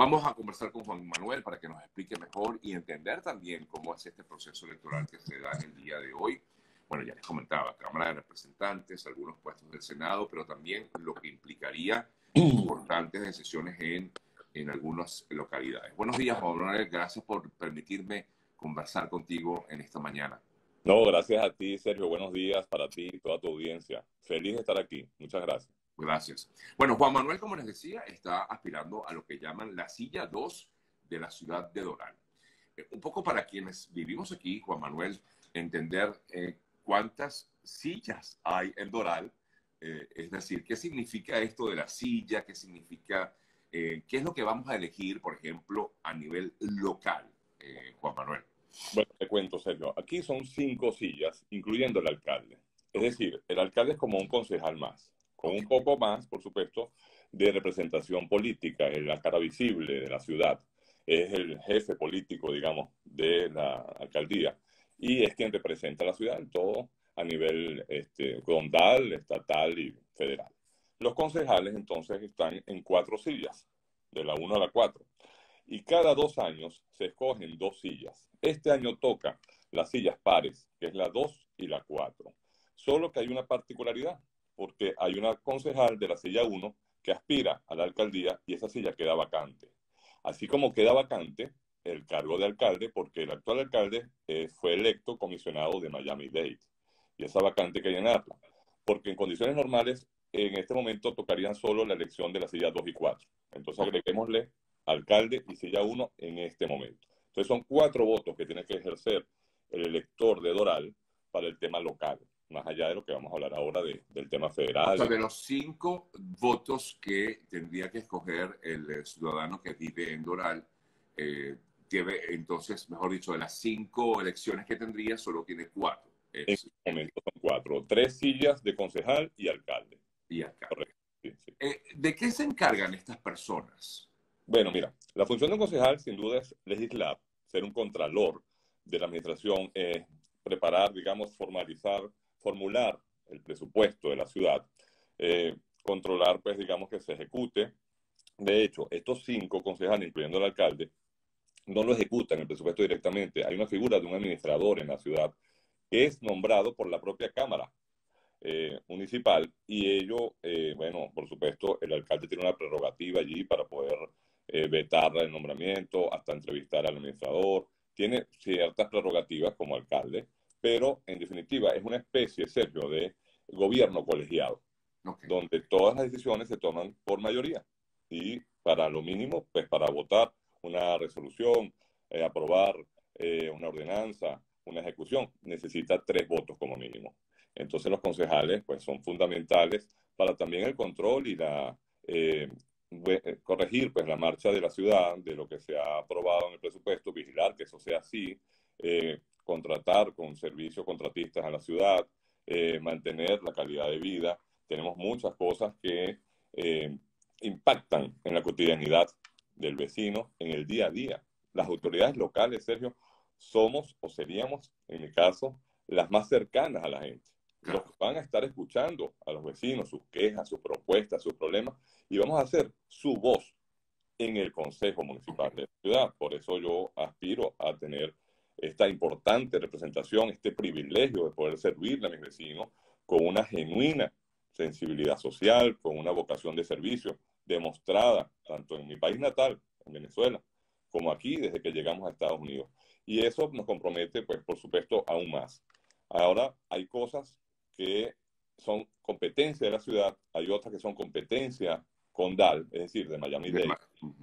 Vamos a conversar con Juan Manuel para que nos explique mejor y entender también cómo es este proceso electoral que se da en el día de hoy. Bueno, ya les comentaba, Cámara de Representantes, algunos puestos del Senado, pero también lo que implicaría importantes decisiones en algunas localidades. Buenos días, Juan Manuel. Gracias por permitirme conversar contigo en esta mañana. No, gracias a ti, Sergio. Buenos días para ti y toda tu audiencia. Feliz de estar aquí. Muchas gracias. Gracias. Bueno, Juan Manuel, como les decía, está aspirando a lo que llaman la silla 2 de la ciudad de Doral. Un poco para quienes vivimos aquí, Juan Manuel, entender cuántas sillas hay en Doral, es decir, qué significa esto de la silla, qué significa, qué es lo que vamos a elegir, por ejemplo, a nivel local, Juan Manuel. Bueno, te cuento, Sergio. Aquí son 5 sillas, incluyendo el alcalde. Es decir, el alcalde es como un concejal más, con un poco más, por supuesto, de representación política, es la cara visible de la ciudad, es el jefe político, digamos, de la alcaldía, y es quien representa a la ciudad en todo a nivel condal, estatal y federal. Los concejales, entonces, están en 4 sillas, de la 1 a la 4, y cada 2 años se escogen 2 sillas. Este año toca las sillas pares, que es la 2 y la 4, solo que hay una particularidad, porque hay una concejal de la silla 1 que aspira a la alcaldía y esa silla queda vacante. Así como queda vacante el cargo de alcalde, porque el actual alcalde fue electo comisionado de Miami-Dade. Y esa vacante hay que llenarla, porque en condiciones normales en este momento tocarían solo la elección de la silla 2 y 4. Entonces agreguémosle alcalde y silla 1 en este momento. Entonces son 4 votos que tiene que ejercer el elector de Doral para el tema local, más allá de lo que vamos a hablar ahora del tema federal. O sea, de los 5 votos que tendría que escoger el ciudadano que vive en Doral, tiene, entonces, mejor dicho, de las 5 elecciones que tendría, solo tiene 4. En este momento son 4. 3 sillas de concejal y alcalde. Y alcalde. Correcto. Sí, sí. ¿De qué se encargan estas personas? Bueno, mira, la función de un concejal, sin duda, es legislar, ser un contralor de la administración, preparar, digamos, formalizar, formular el presupuesto de la ciudad, controlar, pues, digamos, que se ejecute. De hecho, estos 5 concejales, incluyendo el alcalde, no lo ejecutan el presupuesto directamente. Hay una figura de un administrador en la ciudad que es nombrado por la propia Cámara Municipal y ello, bueno, por supuesto, el alcalde tiene una prerrogativa allí para poder vetar el nombramiento, hasta entrevistar al administrador. Tiene ciertas prerrogativas como alcalde, pero en definitiva es una especie, Sergio, de gobierno colegiado, okay, donde todas las decisiones se toman por mayoría y para lo mínimo, pues para votar una resolución, aprobar una ordenanza, una ejecución, necesita 3 votos como mínimo. Entonces los concejales pues son fundamentales para también el control y la corregir pues la marcha de la ciudad, de lo que se ha aprobado en el presupuesto, vigilar que eso sea así, contratar con servicios contratistas a la ciudad, mantener la calidad de vida. Tenemos muchas cosas que impactan en la cotidianidad del vecino, en el día a día. Las autoridades locales, Sergio, somos o seríamos, en mi caso, las más cercanas a la gente. Los que van a estar escuchando a los vecinos, sus quejas, sus propuestas, sus problemas, y vamos a hacer su voz en el Consejo Municipal de la ciudad. Por eso yo aspiro a tener esta importante representación, este privilegio de poder servirle a mis vecinos con una genuina sensibilidad social, con una vocación de servicio demostrada tanto en mi país natal, en Venezuela, como aquí desde que llegamos a Estados Unidos. Y eso nos compromete, pues, por supuesto, aún más. Ahora hay cosas que son competencia de la ciudad, hay otras que son competencia condal, es decir, de Miami-Dade,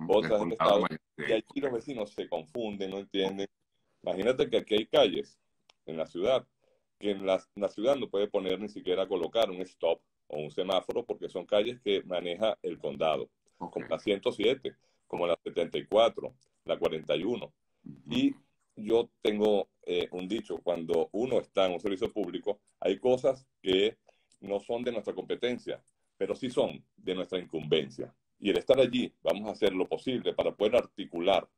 otras del estado, y allí los vecinos se confunden, no entienden. Imagínate que aquí hay calles en la ciudad que en la ciudad no puede poner ni siquiera colocar un stop o un semáforo porque son calles que maneja el condado, como la 107, como la 74, la 41. Y yo tengo un dicho, cuando uno está en un servicio público, hay cosas que no son de nuestra competencia, pero sí son de nuestra incumbencia. Y el estar allí, vamos a hacer lo posible para poder articular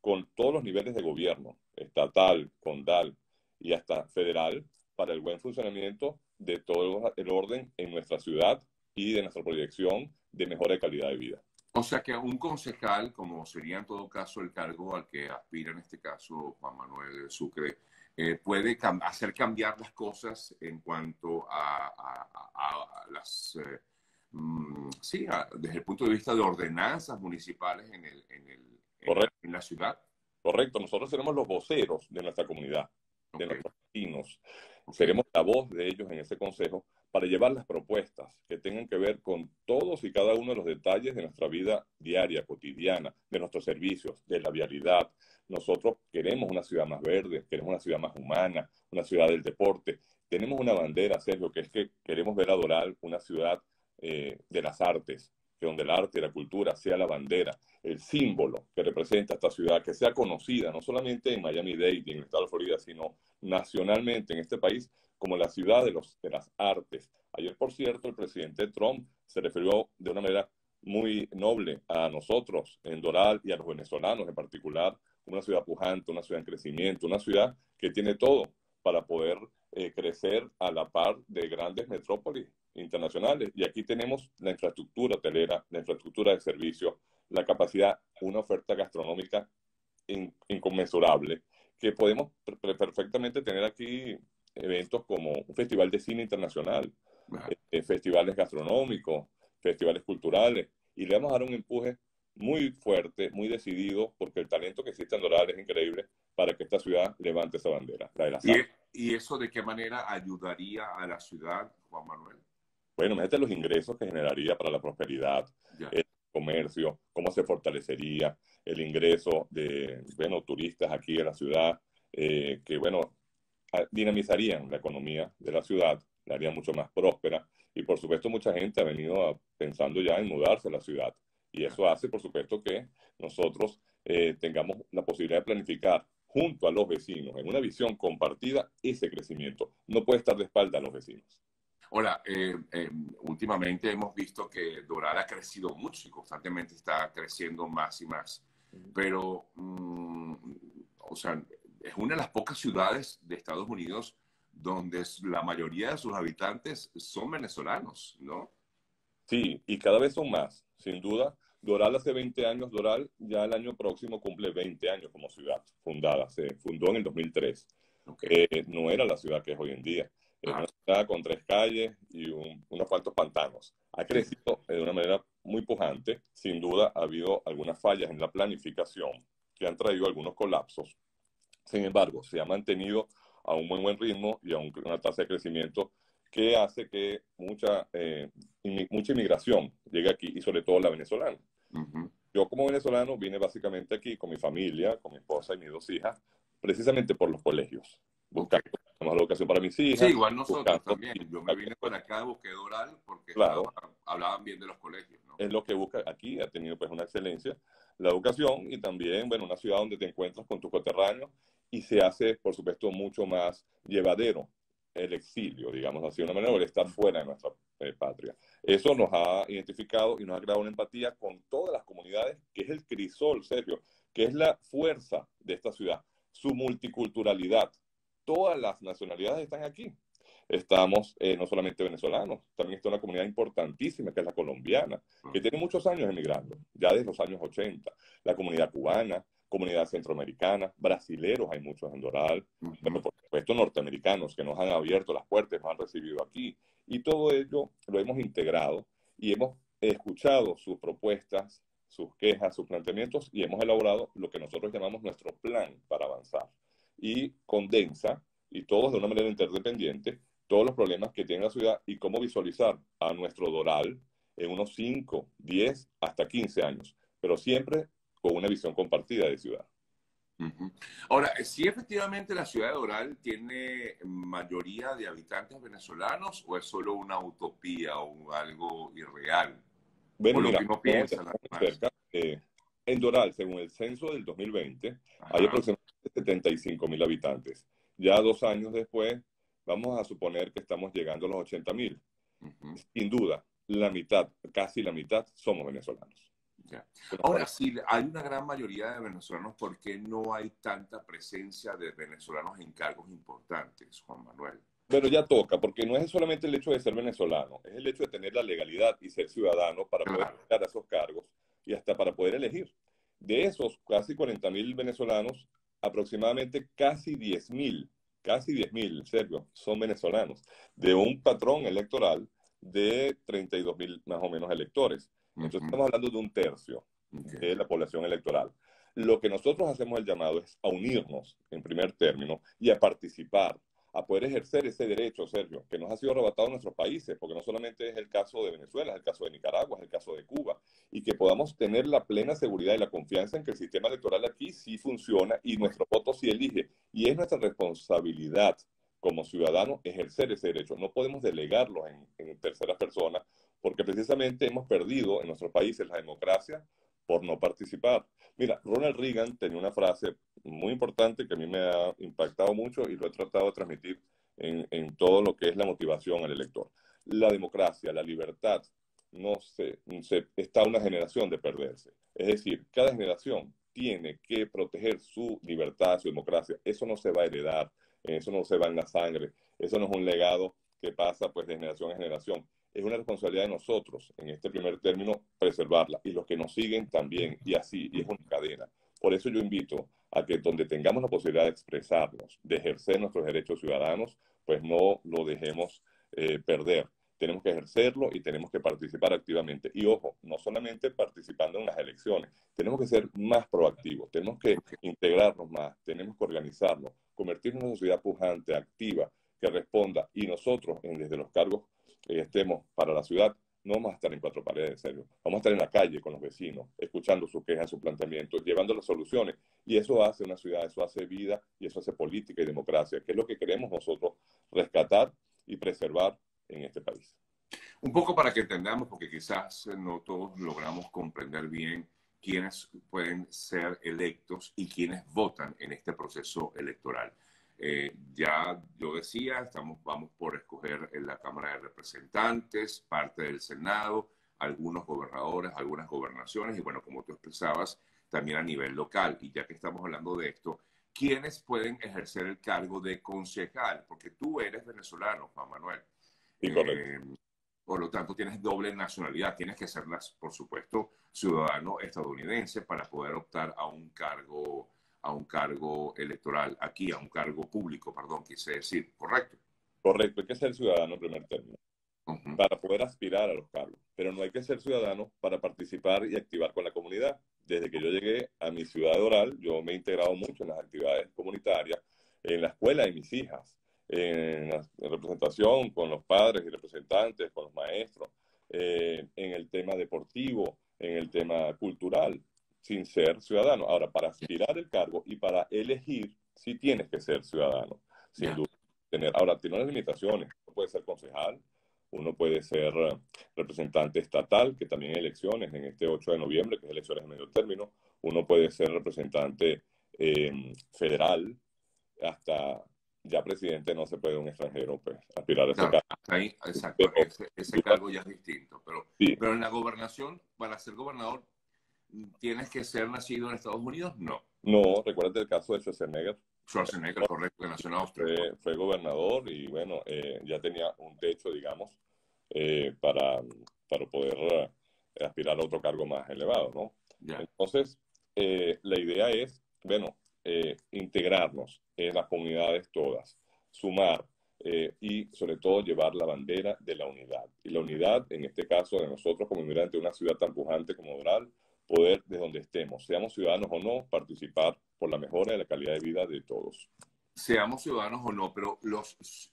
con todos los niveles de gobierno, estatal, condal y hasta federal, para el buen funcionamiento de todo el orden en nuestra ciudad y de nuestra proyección de mejora de calidad de vida. O sea que un concejal, como sería en todo caso el cargo al que aspira en este caso Juan Manuel Sucre, puede hacer cambiar las cosas en cuanto a las... sí, desde el punto de vista de ordenanzas municipales en la ciudad. Correcto, nosotros seremos los voceros de nuestra comunidad, de nuestros vecinos. Seremos la voz de ellos en ese consejo para llevar las propuestas que tengan que ver con todos y cada uno de los detalles de nuestra vida diaria, cotidiana, de nuestros servicios, de la vialidad. Nosotros queremos una ciudad más verde, queremos una ciudad más humana, una ciudad del deporte. Tenemos una bandera, Sergio, que es que queremos ver a Doral una ciudad de las artes, que donde el arte y la cultura sea la bandera, el símbolo que representa esta ciudad, que sea conocida no solamente en Miami-Dade y en el estado de Florida, sino nacionalmente en este país como la ciudad de las artes. Ayer, por cierto, el presidente Trump se refirió de una manera muy noble a nosotros en Doral y a los venezolanos en particular, una ciudad pujante, una ciudad en crecimiento, una ciudad que tiene todo para poder crecer a la par de grandes metrópolis internacionales. Y aquí tenemos la infraestructura hotelera, la infraestructura de servicios, la capacidad, una oferta gastronómica inconmensurable, que podemos perfectamente tener aquí eventos como un festival de cine internacional, festivales gastronómicos, festivales culturales, y le vamos a dar un empuje muy fuerte, muy decidido, porque el talento que existe en Doral es increíble para que esta ciudad levante esa bandera, la de la sal. ¿Y eso de qué manera ayudaría a la ciudad, Juan Manuel? Bueno, imagínate los ingresos que generaría para la prosperidad, el comercio, cómo se fortalecería el ingreso de, bueno, turistas aquí en la ciudad, que, bueno, dinamizarían la economía de la ciudad, la harían mucho más próspera. Y, por supuesto, mucha gente ha venido pensando ya en mudarse a la ciudad. Y eso hace, por supuesto, que nosotros tengamos la posibilidad de planificar junto a los vecinos, en una visión compartida, ese crecimiento. No puede estar de espalda a los vecinos. Ahora, últimamente hemos visto que Doral ha crecido mucho y constantemente está creciendo más y más. Pero, o sea, es una de las pocas ciudades de Estados Unidos donde la mayoría de sus habitantes son venezolanos, ¿no? Sí, y cada vez son más, sin duda. Doral hace 20 años, Doral ya el año próximo cumple 20 años como ciudad fundada. Se fundó en el 2003. No era la ciudad que es hoy en día. Era una ciudad con 3 calles y unos cuantos pantanos. Ha crecido de una manera muy pujante. Sin duda ha habido algunas fallas en la planificación que han traído algunos colapsos. Sin embargo, se ha mantenido a un muy buen ritmo y a una tasa de crecimiento que hace que mucha inmigración llegue aquí, y sobre todo la venezolana. Yo como venezolano vine básicamente aquí con mi familia, con mi esposa y mis 2 hijas, precisamente por los colegios, buscando más educación para mis hijas. Sí, igual nosotros también. Yo me vine para acá, busqué Doral, porque hablaban bien de los colegios, ¿no? Es lo que busca aquí, ha tenido pues una excelencia, la educación, y también, bueno, una ciudad donde te encuentras con tus coterráneos y se hace, por supuesto, mucho más llevadero el exilio, digamos así, de una manera, el estar fuera de nuestra patria. Eso nos ha identificado y nos ha creado una empatía con todas las comunidades, que es el crisol, Sergio, que es la fuerza de esta ciudad, su multiculturalidad. Todas las nacionalidades están aquí. Estamos no solamente venezolanos, también está una comunidad importantísima que es la colombiana, que tiene muchos años emigrando, ya desde los años 80. La comunidad cubana, comunidad centroamericana, brasileros hay muchos en Doral, pero por supuesto norteamericanos que nos han abierto las puertas, nos han recibido aquí, y todo ello lo hemos integrado y hemos escuchado sus propuestas, sus quejas, sus planteamientos, y hemos elaborado lo que nosotros llamamos nuestro plan para avanzar, y condensa, y todos de una manera interdependiente, todos los problemas que tiene la ciudad y cómo visualizar a nuestro Doral en unos 5, 10, hasta 15 años, pero siempre con una visión compartida de ciudad. Ahora, ¿sí efectivamente la ciudad de Doral tiene mayoría de habitantes venezolanos o es solo una utopía o algo irreal? Bueno, mira, lo que no cerca, en Doral, según el censo del 2020, hay aproximadamente 75.000 habitantes. Ya 2 años después, vamos a suponer que estamos llegando a los 80.000. Sin duda, la mitad, casi la mitad, somos venezolanos. Ahora, sí, hay una gran mayoría de venezolanos, ¿por qué no hay tanta presencia de venezolanos en cargos importantes, Juan Manuel? Pero ya toca, porque no es solamente el hecho de ser venezolano, es el hecho de tener la legalidad y ser ciudadano para poder llegar a esos cargos, y hasta para poder elegir. De esos casi 40.000 venezolanos, aproximadamente casi 10.000, Sergio, son venezolanos, de un patrón electoral de 32.000 más o menos electores. Entonces estamos hablando de un tercio de la población electoral. Lo que nosotros hacemos el llamado es a unirnos, en primer término, y a participar, a poder ejercer ese derecho, Sergio, que nos ha sido arrebatado en nuestros países, porque no solamente es el caso de Venezuela, es el caso de Nicaragua, es el caso de Cuba, y que podamos tener la plena seguridad y la confianza en que el sistema electoral aquí sí funciona y nuestro voto sí elige. Y es nuestra responsabilidad como ciudadanos ejercer ese derecho. No podemos delegarlo en terceras personas, porque precisamente hemos perdido en nuestros países la democracia por no participar. Mira, Ronald Reagan tenía una frase muy importante que a mí me ha impactado mucho y lo he tratado de transmitir en todo lo que es la motivación al elector. La democracia, la libertad, está una generación de perderse. Es decir, cada generación tiene que proteger su libertad, su democracia. Eso no se va a heredar, eso no se va en la sangre, eso no es un legado que pasa pues de generación en generación. Es una responsabilidad de nosotros, en este primer término, preservarla, y los que nos siguen también, y así, y es una cadena. Por eso yo invito a que donde tengamos la posibilidad de expresarnos, de ejercer nuestros derechos ciudadanos, pues no lo dejemos perder. Tenemos que ejercerlo y tenemos que participar activamente. Y ojo, no solamente participando en las elecciones, tenemos que ser más proactivos, tenemos que integrarnos más, tenemos que organizarnos, convertirnos en una sociedad pujante, activa, que responda, y nosotros, desde los cargos estemos para la ciudad, no vamos a estar en cuatro paredes, Sergio. Vamos a estar en la calle con los vecinos, escuchando sus quejas, sus planteamientos, llevando las soluciones. Y eso hace una ciudad, eso hace vida y eso hace política y democracia, que es lo que queremos nosotros rescatar y preservar en este país. Un poco para que entendamos, porque quizás no todos logramos comprender bien quiénes pueden ser electos y quiénes votan en este proceso electoral. Ya yo decía, vamos por escoger en la Cámara de Representantes, parte del Senado, algunos gobernadores, algunas gobernaciones, y bueno, como tú expresabas, también a nivel local. Y ya que estamos hablando de esto, ¿quiénes pueden ejercer el cargo de concejal? Porque tú eres venezolano, Juan Manuel. Sí, correcto. Por lo tanto, tienes doble nacionalidad. Tienes que ser, por supuesto, ciudadano estadounidense para poder optar a un cargo electoral aquí, a un cargo público, perdón, quise decir, ¿correcto? Correcto, hay que ser ciudadano en primer término, para poder aspirar a los cargos, pero no hay que ser ciudadano para participar y activar con la comunidad. Desde que yo llegué a mi ciudad de Doral, yo me he integrado mucho en las actividades comunitarias, en la escuela de mis hijas, en la representación con los padres y representantes, con los maestros, en el tema deportivo, en el tema cultural, sin ser ciudadano. Ahora, para aspirar el cargo y para elegir, sí tienes que ser ciudadano, sin duda. Ahora, tiene unas limitaciones. Uno puede ser concejal, uno puede ser representante estatal, que también hay elecciones en este 8 de noviembre, que es elecciones de medio término. Uno puede ser representante federal, hasta ya presidente no se puede un extranjero pues aspirar a ese cargo. Ahí, exacto, pero ese cargo ya es distinto. Pero, pero en la gobernación, para ser gobernador, ¿tienes que ser nacido en Estados Unidos? No. No, recuérdate el caso de Schwarzenegger. Schwarzenegger, correcto, nació en Austria. Fue gobernador y, bueno, ya tenía un techo, digamos, para poder aspirar a otro cargo más elevado, ¿no? Ya. Entonces, la idea es, bueno, integrarnos en las comunidades todas, sumar y, sobre todo, llevar la bandera de la unidad. Y la unidad, en este caso, de nosotros como inmigrantes de una ciudad tan pujante como Doral, poder, de donde estemos, seamos ciudadanos o no, participar por la mejora de la calidad de vida de todos. Seamos ciudadanos o no, pero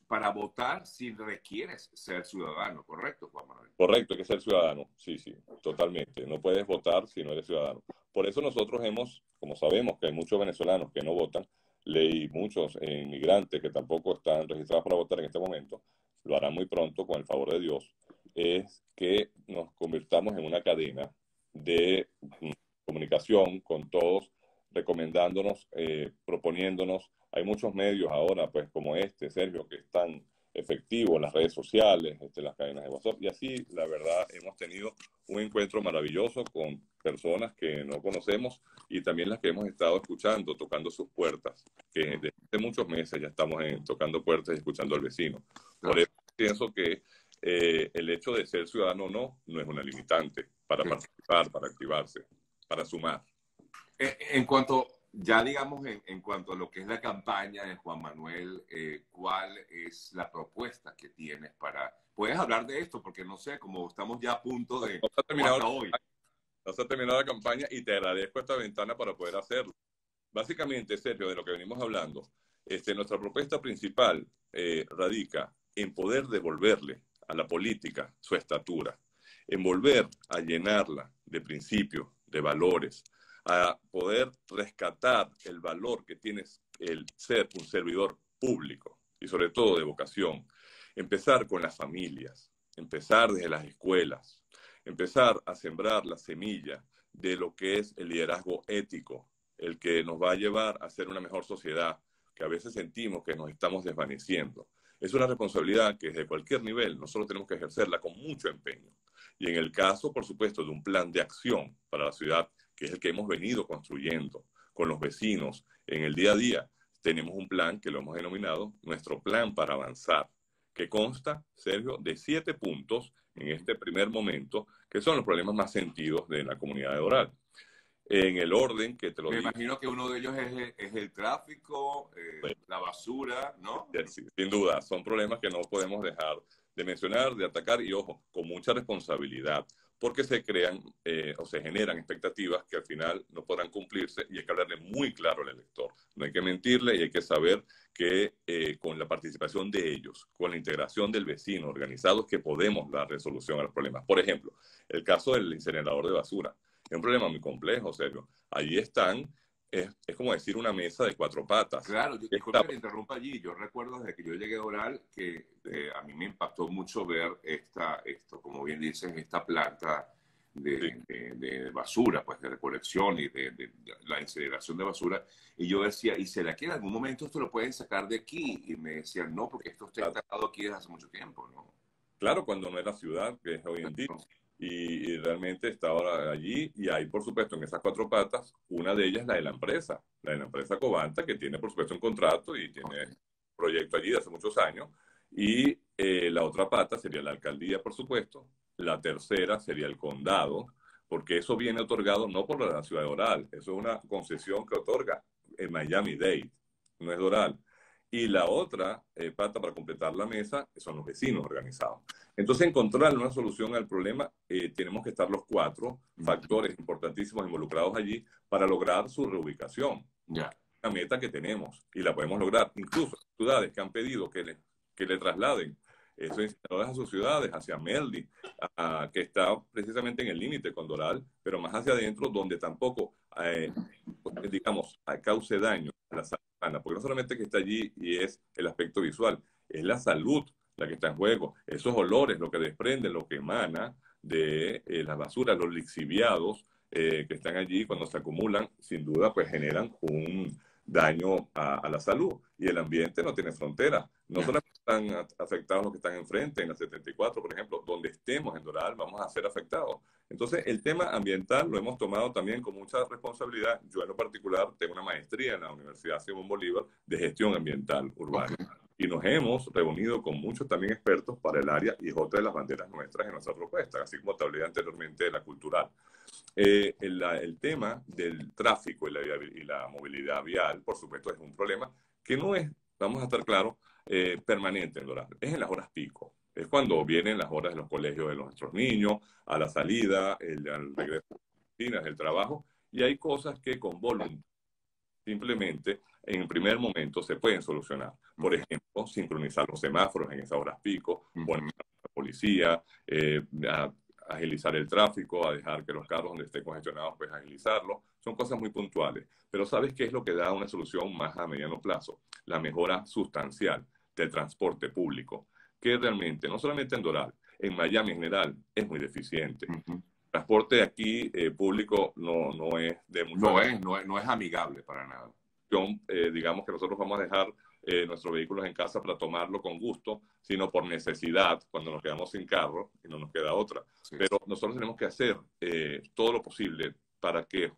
para votar sí requieres ser ciudadano, ¿correcto, Juan Manuel? Correcto, hay que ser ciudadano, sí, sí, totalmente. No puedes votar si no eres ciudadano. Por eso nosotros hemos, como sabemos que hay muchos venezolanos que no votan, leí muchos inmigrantes que tampoco están registrados para votar en este momento, lo harán muy pronto con el favor de Dios, es que nos convirtamos en una cadena de comunicación con todos, recomendándonos, proponiéndonos. Hay muchos medios ahora, pues como este, Sergio, que están efectivos, las redes sociales, las cadenas de WhatsApp, y así, la verdad, hemos tenido un encuentro maravilloso con personas que no conocemos y también las que hemos estado escuchando, tocando sus puertas, que desde muchos meses ya estamos tocando puertas y escuchando al vecino. Por eso pienso que el hecho de ser ciudadano o no, no es una limitante para participar, para activarse, para sumar. En cuanto, ya digamos, en cuanto a lo que es la campaña de Juan Manuel, ¿cuál es la propuesta que tienes para...? ¿Puedes hablar de esto? Porque no sé, como estamos ya a punto de... Nos ha terminado, hoy. Nos ha terminado la campaña y te agradezco esta ventana para poder hacerlo. Básicamente, Sergio, de lo que venimos hablando, nuestra propuesta principal radica en poder devolverle a la política su estatura, en volver a llenarla de principios, de valores, a poder rescatar el valor que tiene el ser un servidor público y sobre todo de vocación. Empezar con las familias, empezar desde las escuelas, empezar a sembrar la semilla de lo que es el liderazgo ético, el que nos va a llevar a ser una mejor sociedad, que a veces sentimos que nos estamos desvaneciendo. Es una responsabilidad que desde cualquier nivel nosotros tenemos que ejercerla con mucho empeño. Y en el caso, por supuesto, de un plan de acción para la ciudad, que es el que hemos venido construyendo con los vecinos en el día a día, tenemos un plan que lo hemos denominado nuestro plan para avanzar, que consta, Sergio, de 7 puntos en este primer momento, que son los problemas más sentidos de la comunidad de Doral. En el orden que te lo digo. Me imagino que uno de ellos es el tráfico, la basura, ¿no? Sí, sin duda, son problemas que no podemos dejar de mencionar, de atacar, y ojo, con mucha responsabilidad, porque se crean o se generan expectativas que al final no podrán cumplirse, y hay que hablarle muy claro al elector. No hay que mentirle y hay que saber que con la participación de ellos, con la integración del vecino organizado, es que podemos dar resolución a los problemas. Por ejemplo, el caso del incinerador de basura. Es un problema muy complejo, Sergio. Ahí están, es como decir una mesa de 4 patas. Claro, disculpe que te interrumpa allí. Yo recuerdo desde que yo llegué a Doral que a mí me impactó mucho ver esto, como bien dices, esta planta de basura, pues de recolección y de la incineración de basura. Y yo decía, ¿y será que en algún momento esto lo pueden sacar de aquí? Y me decían, no, porque esto está instalado aquí desde hace mucho tiempo, ¿no? Claro, cuando no era ciudad, que es hoy en día. Y realmente está ahora allí, y hay, por supuesto, en esas 4 patas, una de ellas es la de la empresa Covanta, que tiene, por supuesto, un contrato y tiene un proyecto allí de hace muchos años, y la otra pata sería la alcaldía, por supuesto, la tercera sería el condado, porque eso viene otorgado no por la ciudad de Doral, eso es una concesión que otorga en Miami-Dade, no es Doral. Y la otra pata para completar la mesa son los vecinos organizados. Entonces, encontrar una solución al problema, tenemos que estar los 4 factores importantísimos involucrados allí para lograr su reubicación. Yeah. La meta que tenemos, y la podemos lograr. Incluso ciudades que han pedido que le trasladen esos instaladores a sus ciudades, hacia Meldi, que está precisamente en el límite con Doral, pero más hacia adentro, donde tampoco, digamos, cause daño a la salud. Porque no solamente que está allí y es el aspecto visual, es la salud la que está en juego. Esos olores, lo que desprenden, lo que emana de las basuras, los lixiviados que están allí cuando se acumulan, sin duda, pues generan un daño a la salud. Y el ambiente no tiene fronteras. No solamente están afectados los que están enfrente, en la 74, por ejemplo, donde estemos en Doral, vamos a ser afectados. Entonces, el tema ambiental lo hemos tomado también con mucha responsabilidad. Yo, en lo particular, tengo una maestría en la Universidad Simón Bolívar de gestión ambiental urbana. Okay. Y nos hemos reunido con muchos también expertos para el área, y es otra de las banderas nuestras en nuestra propuesta, así como te hablé anteriormente de la cultural. El tema del tráfico y la movilidad vial, por supuesto, es un problema que no es, vamos a estar claros, permanente en Doral. Es en las horas pico. Es cuando vienen las horas de los colegios de nuestros niños, a la salida, al regreso de las oficinas, el trabajo. Y hay cosas que con voluntad simplemente en primer momento se pueden solucionar. Por ejemplo, sincronizar los semáforos en esas horas pico, poner a la policía, agilizar el tráfico, a dejar que los carros donde estén congestionados, pues agilizarlos. Son cosas muy puntuales. Pero ¿sabes qué es lo que da una solución más a mediano plazo? La mejora sustancial del transporte público, que realmente, no solamente en Doral, en Miami en general, es muy deficiente. El transporte de aquí público no es de mucho... No es amigable para nada. Digamos que nosotros vamos a dejar nuestros vehículos en casa para tomarlo con gusto, sino por necesidad, cuando nos quedamos sin carro y no nos queda otra. Sí. Pero nosotros tenemos que hacer todo lo posible para que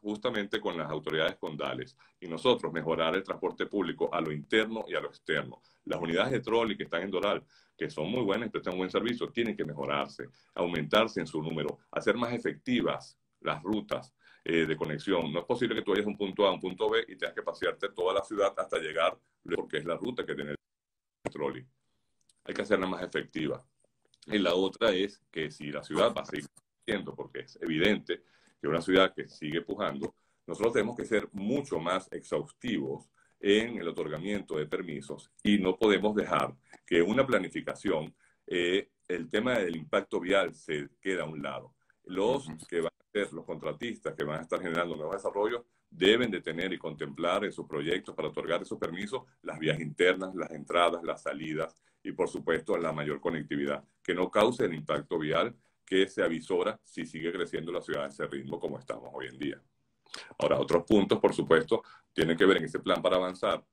justamente con las autoridades condales y nosotros mejorar el transporte público a lo interno y a lo externo. Las unidades de trolley que están en Doral, que son muy buenas, prestan un buen servicio, tienen que mejorarse, aumentarse en su número, hacer más efectivas las rutas de conexión. No es posible que tú vayas de un punto A a un punto B y tengas que pasearte toda la ciudad hasta llegar, porque es la ruta que tiene el trolley. Hay que hacerla más efectiva. Y la otra es que si la ciudad va a seguir creciendo, porque es evidente que una ciudad que sigue pujando, nosotros tenemos que ser mucho más exhaustivos en el otorgamiento de permisos y no podemos dejar que una planificación, el tema del impacto vial se queda a un lado. Los que van a ser los contratistas que van a estar generando nuevos desarrollos deben de tener y contemplar en sus proyectos para otorgar esos permisos las vías internas, las entradas, las salidas y, por supuesto, la mayor conectividad, que no cause el impacto vial que se avisora si sigue creciendo la ciudad a ese ritmo como estamos hoy en día. Ahora, otros puntos, por supuesto, tienen que ver en ese plan para avanzar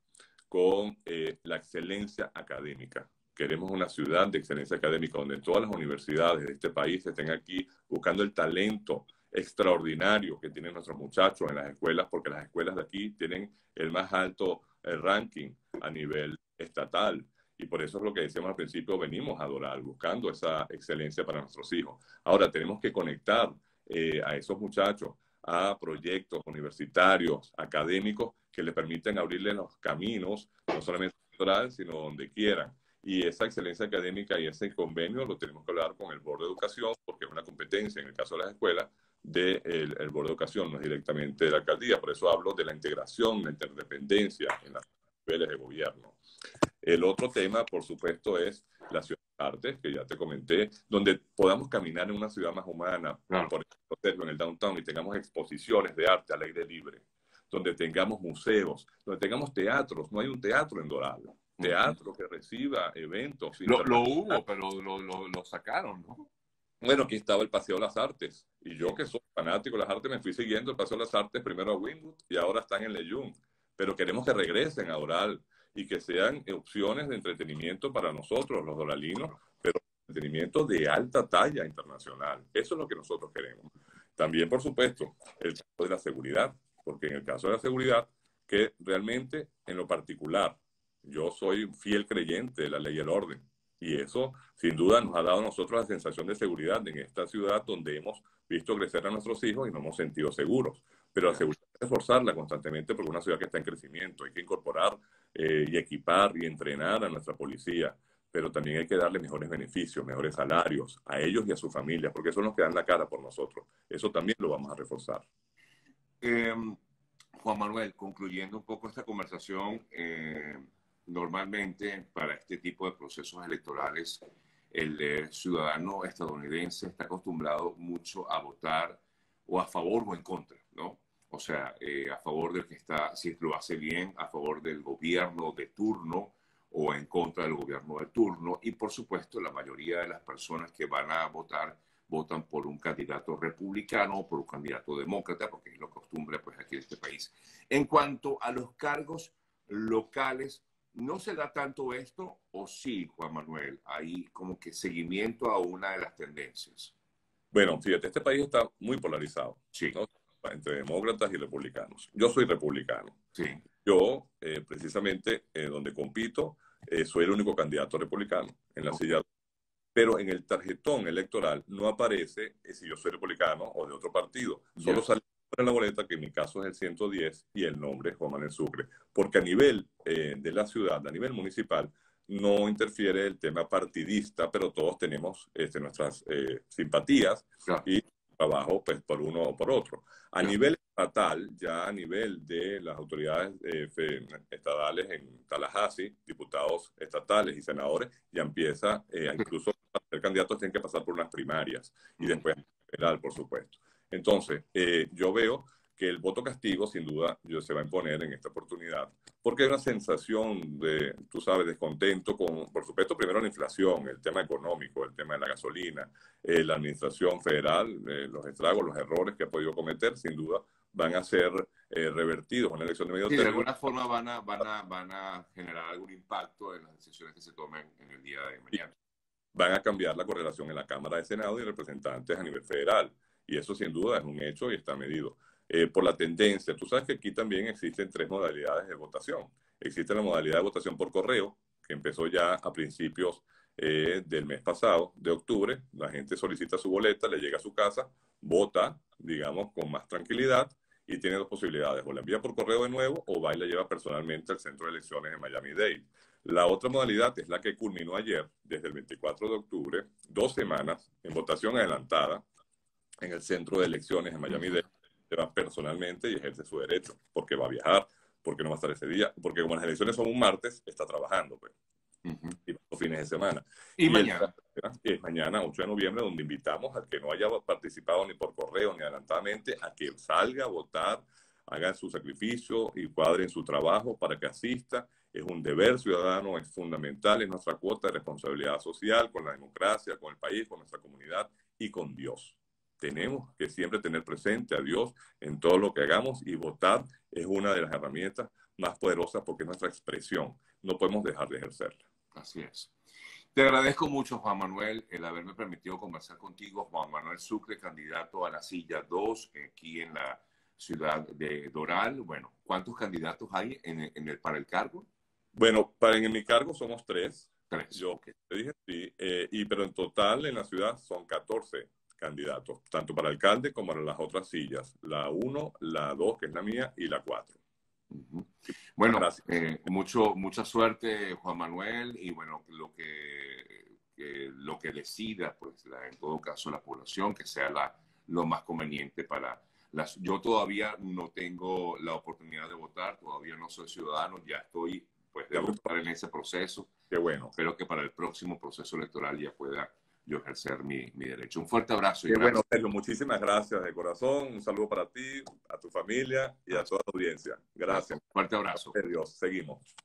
con la excelencia académica. Queremos una ciudad de excelencia académica donde todas las universidades de este país estén aquí buscando el talento extraordinario que tienen nuestros muchachos en las escuelas, porque las escuelas de aquí tienen el más alto ranking a nivel estatal. Y por eso es lo que decíamos al principio, venimos a Doral buscando esa excelencia para nuestros hijos. Ahora tenemos que conectar a esos muchachos a proyectos universitarios, académicos, que les permiten abrirle los caminos, no solamente en Doral, sino donde quieran. Y esa excelencia académica y ese convenio lo tenemos que hablar con el Board de Educación, porque es una competencia, en el caso de las escuelas, del Board de Educación, no es directamente de la alcaldía. Por eso hablo de la integración, la interdependencia en los niveles de gobierno. El otro tema, por supuesto, es la ciudad de artes, que ya te comenté, donde podamos caminar en una ciudad más humana, por ejemplo, en el downtown, y tengamos exposiciones de arte al aire libre, donde tengamos museos, donde tengamos teatros. No hay un teatro en Doral. Teatro que reciba eventos. Lo hubo, pero lo sacaron, ¿no? Bueno, aquí estaba el Paseo de las Artes. Y yo, que soy fanático de las artes, me fui siguiendo el Paseo de las Artes, primero a Wynwood, y ahora están en Leyum. Pero queremos que regresen a Doral y que sean opciones de entretenimiento para nosotros, los doralinos, pero entretenimiento de alta talla internacional. Eso es lo que nosotros queremos. También, por supuesto, el caso de la seguridad, porque en el caso de la seguridad, que realmente, en lo particular, yo soy fiel creyente de la ley y el orden, y eso, sin duda, nos ha dado a nosotros la sensación de seguridad en esta ciudad donde hemos visto crecer a nuestros hijos y nos hemos sentido seguros. Pero la seguridad hay que esforzarla constantemente porque es una ciudad que está en crecimiento. Hay que incorporar y equipar y entrenar a nuestra policía, pero también hay que darle mejores beneficios, mejores salarios a ellos y a sus familias, porque son los que dan la cara por nosotros. Eso también lo vamos a reforzar. Juan Manuel, concluyendo un poco esta conversación, normalmente para este tipo de procesos electorales, el ciudadano estadounidense está acostumbrado mucho a votar o a favor o en contra, ¿no? O sea, a favor del que está, si lo hace bien, a favor del gobierno de turno o en contra del gobierno de turno. Y, por supuesto, la mayoría de las personas que van a votar, votan por un candidato republicano o por un candidato demócrata, porque es lo costumbre pues, aquí en este país. En cuanto a los cargos locales, ¿no se da tanto esto o sí, Juan Manuel? Hay como que seguimiento a una de las tendencias. Bueno, fíjate, este país está muy polarizado. Sí, ¿no? Entre demócratas y republicanos. Yo soy republicano. Sí. Yo, precisamente, donde compito, soy el único candidato republicano en la silla. Pero en el tarjetón electoral no aparece si yo soy republicano o de otro partido. Solo sale en la boleta, que en mi caso es el 110, y el nombre es Juan Manuel Sucre. Porque a nivel de la ciudad, a nivel municipal, no interfiere el tema partidista, pero todos tenemos nuestras simpatías y trabajo pues por uno o por otro. A nivel estatal, ya a nivel de las autoridades estatales en Tallahassee, diputados estatales y senadores, ya empieza, incluso para ser candidatos tienen que pasar por unas primarias y después federal, por supuesto. Entonces, yo veo que el voto castigo, sin duda, se va a imponer en esta oportunidad, porque hay una sensación de, tú sabes, descontento con, por supuesto, primero la inflación, el tema económico, el tema de la gasolina, la administración federal, los estragos, los errores que ha podido cometer, sin duda, van a ser revertidos en la elección de medio término. Sí, de alguna forma van a generar algún impacto en las decisiones que se tomen en el día de mañana. Van a cambiar la correlación en la Cámara de Senado y representantes a nivel federal. y eso sin duda es un hecho y está medido. Por la tendencia, tú sabes que aquí también existen tres modalidades de votación. Existe la modalidad de votación por correo, que empezó ya a principios del mes pasado, de octubre. La gente solicita su boleta, le llega a su casa, vota, digamos, con más tranquilidad, y tiene dos posibilidades: o la envía por correo de nuevo, o va y la lleva personalmente al centro de elecciones de Miami-Dade. La otra modalidad es la que culminó ayer, desde el 24 de octubre, 2 semanas, en votación adelantada, en el centro de elecciones de Miami-Dade. Se va personalmente y ejerce su derecho, porque va a viajar, porque no va a estar ese día, porque como las elecciones son un martes, está trabajando, pues. Y los fines de semana. Y mañana. Es mañana, 8 de noviembre, donde invitamos al que no haya participado ni por correo ni adelantadamente a que salga a votar, haga su sacrificio y cuadren su trabajo para que asista. Es un deber ciudadano, es fundamental, es nuestra cuota de responsabilidad social con la democracia, con el país, con nuestra comunidad y con Dios. Tenemos que siempre tener presente a Dios en todo lo que hagamos, y votar es una de las herramientas más poderosas porque es nuestra expresión. No podemos dejar de ejercerla. Así es. Te agradezco mucho, Juan Manuel, el haberme permitido conversar contigo. Juan Manuel Sucre, candidato a la silla 2 aquí en la ciudad de Doral. Bueno, ¿cuántos candidatos hay para el cargo? Bueno, en mi cargo somos 3. Yo te dije sí, pero en total en la ciudad son 14 candidatos, tanto para alcalde como para las otras sillas, la 1, la 2, que es la mía, y la 4. Bueno, mucha suerte, Juan Manuel, y bueno, lo que decida, pues, en todo caso, la población, que sea lo más conveniente para las... Yo todavía no tengo la oportunidad de votar, todavía no soy ciudadano, ya estoy, pues, de votar en ese proceso. Qué bueno. Espero que para el próximo proceso electoral ya pueda yo ejercer mi derecho. Un fuerte abrazo. Y bueno, Sergio, muchísimas gracias de corazón. Un saludo para ti, a tu familia y a toda la audiencia. Gracias. Un fuerte abrazo. Dios, seguimos.